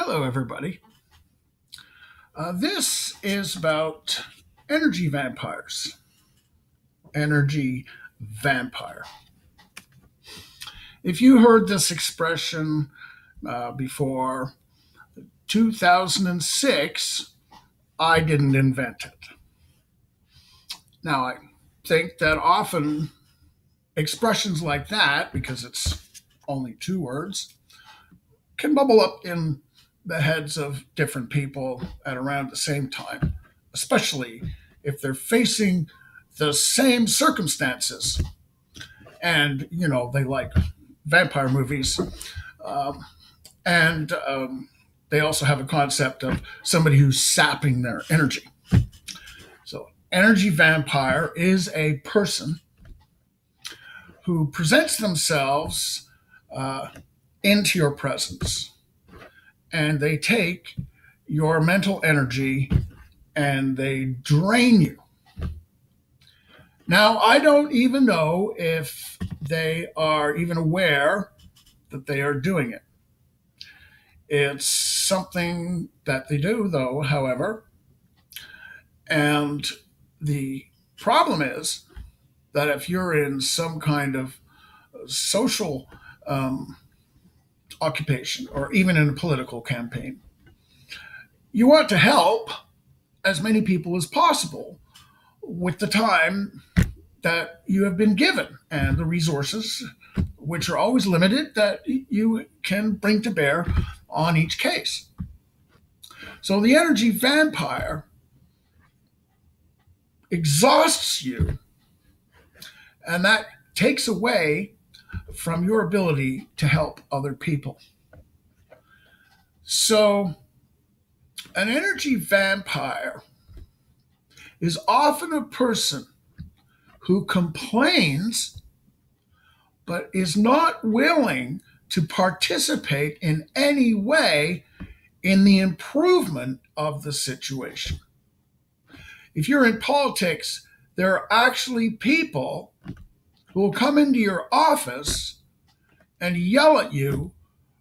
Hello, everybody. This is about energy vampires. Energy vampire. If you heard this expression before 2006, I didn't invent it. Now, I think that often expressions like that, because it's only two words, can bubble up in the heads of different people at around the same time, especially if they're facing the same circumstances. And, you know, they like vampire movies. They also have a concept of somebody who's sapping their energy. So energy vampire is a person who presents themselves into your presence, and they take your mental energy and they drain you. Now, I don't even know if they are even aware that they are doing it. It's something that they do, though, however. And the problem is that if you're in some kind of social occupation, or even in a political campaign, you want to help as many people as possible with the time that you have been given and the resources, which are always limited, that you can bring to bear on each case. So the energy vampire exhausts you, and that takes away from your ability to help other people. So an energy vampire is often a person who complains but is not willing to participate in any way in the improvement of the situation. If you're in politics, there are actually people who will come into your office and yell at you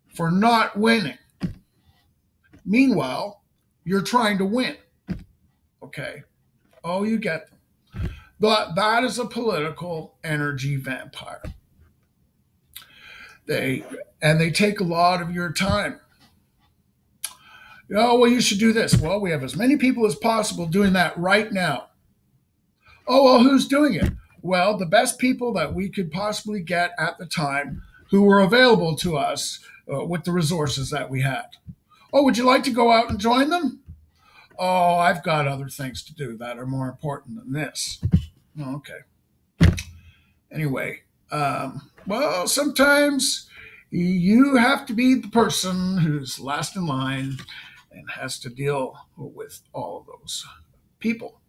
for not winning. Meanwhile, you're trying to win. Okay. Oh, you get them. But that is a political energy vampire. They take a lot of your time. Oh, well, you should do this. Well, we have as many people as possible doing that right now. Oh, well, who's doing it? Well, the best people that we could possibly get at the time who were available to us with the resources that we had. Oh, would you like to go out and join them? Oh, I've got other things to do that are more important than this. Okay. Anyway, well, sometimes you have to be the person who's last in line and has to deal with all of those people.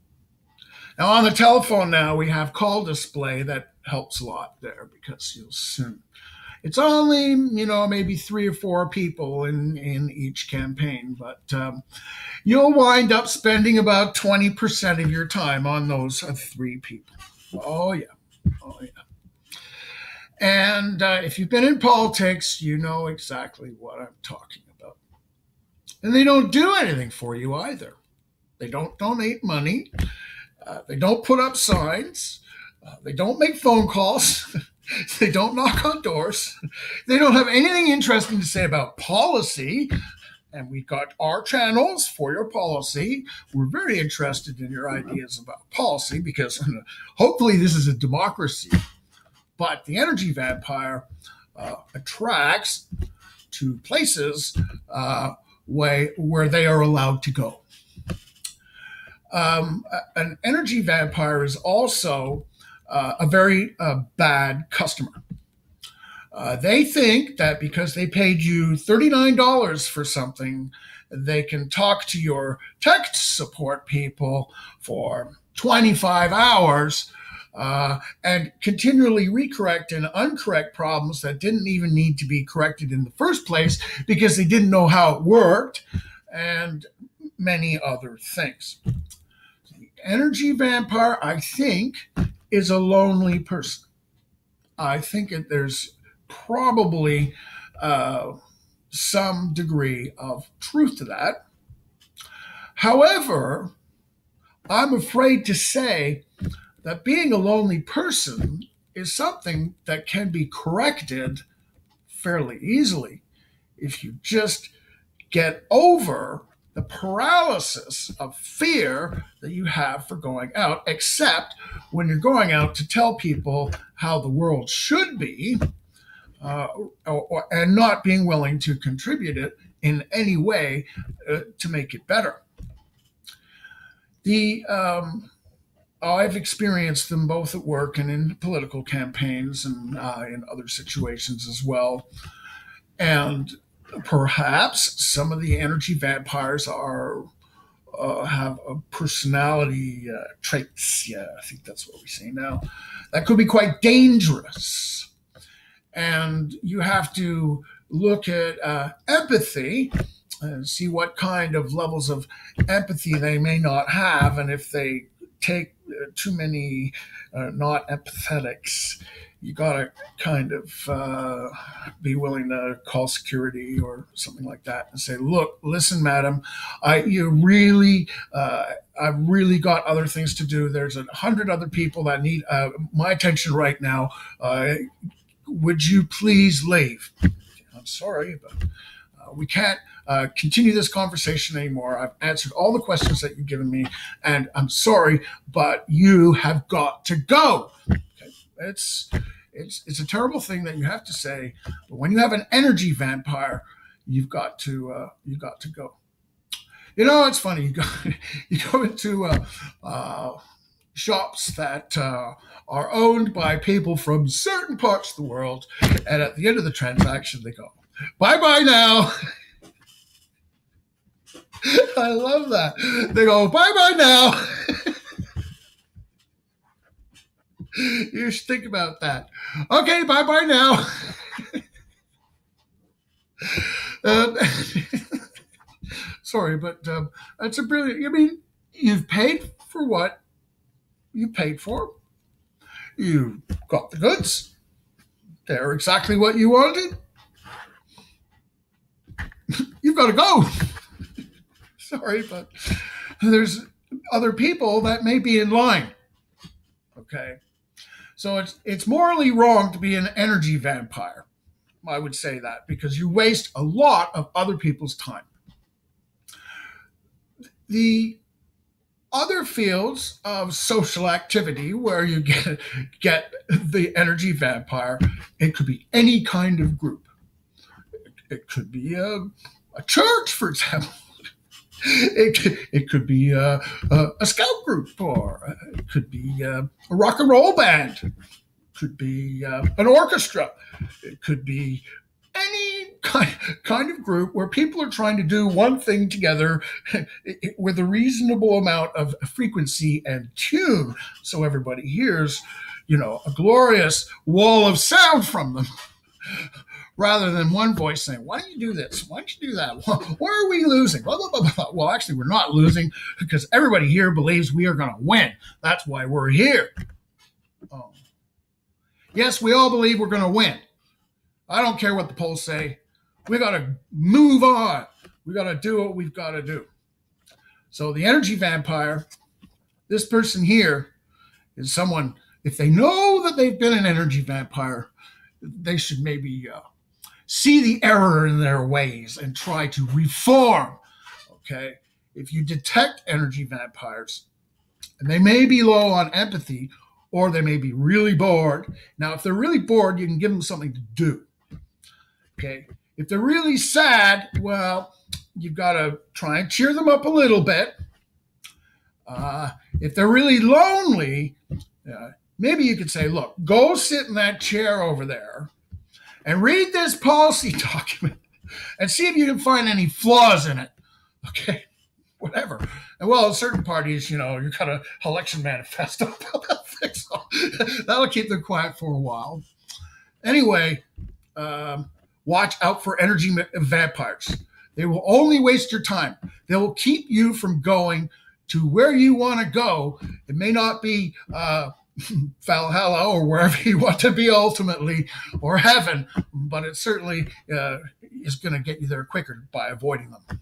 Now, on the telephone now, we have call display. That helps a lot there, because you'll soon. It's only, you know, maybe 3 or 4 people in each campaign, but you'll wind up spending about 20% of your time on those 3 people. Oh, yeah. Oh, yeah. And if you've been in politics, you know exactly what I'm talking about. And they don't do anything for you either. They don't donate money. They don't put up signs. They don't make phone calls. They don't knock on doors. They don't have anything interesting to say about policy. And we've got our channels for your policy. We're very interested in your ideas about policy, because hopefully this is a democracy. But the energy vampire attracts to places where they are allowed to go. An energy vampire is also a very bad customer. They think that because they paid you $39 for something, they can talk to your tech support people for 25 hours and continually recorrect and uncorrect problems that didn't even need to be corrected in the first place, because they didn't know how it worked, and many other things. Energy vampire, I think, is a lonely person. I think there's probably some degree of truth to that. However, I'm afraid to say that being a lonely person is something that can be corrected fairly easily if you just get over the paralysis of fear that you have for going out, except when you're going out to tell people how the world should be and not being willing to contribute it in any way to make it better. I've experienced them both at work and in political campaigns and in other situations as well. And perhaps some of the energy vampires are have a personality traits. Yeah, I think that's what we say now. That could be quite dangerous. And you have to look at empathy and see what kind of levels of empathy they may not have. And if they take too many not empathetics, you got to kind of be willing to call security or something like that and say, look, listen, madam, I've really got other things to do. There's 100 other people that need my attention right now. Would you please leave? I'm sorry, but we can't continue this conversation anymore. I've answered all the questions that you've given me, and I'm sorry, but you have got to go. It's a terrible thing that you have to say, but when you have an energy vampire, you've got to go. You know, it's funny. You go into shops that are owned by people from certain parts of the world, and at the end of the transaction, they go, bye-bye now. I love that. They go, bye-bye now. You should think about that. Okay, bye-bye now. Sorry, but that's a brilliant... I mean, you've paid for what you paid for. You got the goods. They're exactly what you wanted. You've got to go. Sorry, but there's other people that may be in line. Okay. So it's morally wrong to be an energy vampire. I would say that because you waste a lot of other people's time. The other fields of social activity where you get the energy vampire, it could be any kind of group. It could be a church, for example. It could be a scout group, or it could be a rock and roll band. It could be an orchestra. It could be any kind of group where people are trying to do one thing together with a reasonable amount of frequency and tune, so everybody hears, you know, a glorious wall of sound from them. Rather than one voice saying, why don't you do this? Why don't you do that? Why are we losing? Blah, blah, blah, blah. Well, actually, we're not losing because everybody here believes we are going to win. That's why we're here. Oh. Yes, we all believe we're going to win. I don't care what the polls say. We got to move on. We got to do what we've got to do. So the energy vampire, this person here is someone, if they know that they've been an energy vampire, they should maybe... see the error in their ways and try to reform, okay? If you detect energy vampires, and they may be low on empathy, or they may be really bored. Now, if they're really bored, you can give them something to do, okay? If they're really sad, well, you've got to try and cheer them up a little bit. If they're really lonely, maybe you could say, look, go sit in that chair over there and read this policy document and see if you can find any flaws in it, okay? Whatever. And well, certain parties, you know, you got an election manifesto about that thing, so that'll keep them quiet for a while. Anyway, watch out for energy vampires. They will only waste your time. They will keep you from going to where you want to go. It may not be... Valhalla or wherever you want to be ultimately, or heaven, but it certainly is going to get you there quicker by avoiding them.